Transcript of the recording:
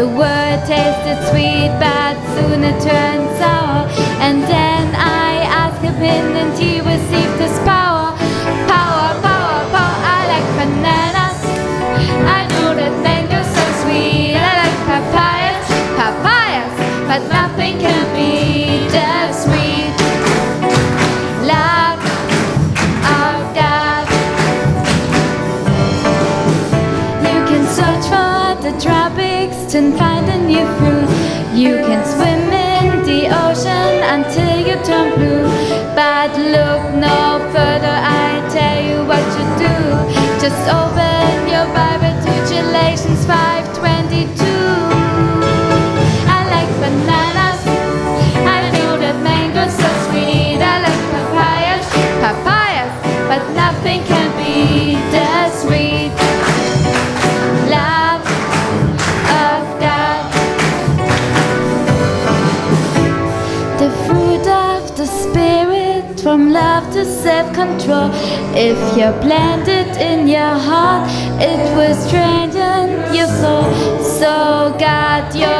The word tasted sweet, but soon it turned sour. And then I asked him, and he received his power. Power, power, power. I like bananas. I know that mangoes are sweet. I like papayas, papayas. But nothing can beat the sweet love of God. You can search for the tropics and find a new fruit. You can swim in the ocean until you turn blue. But look no further, I tell you what to do. Just open your Bible to Galatians 5:22. I like bananas. I know that mangoes are sweet. I like papayas, papayas. But nothing can beat the sweet love of God. The fruit of the Spirit, from love to self-control. If you're planted in your heart, it will strengthen your soul. So guard your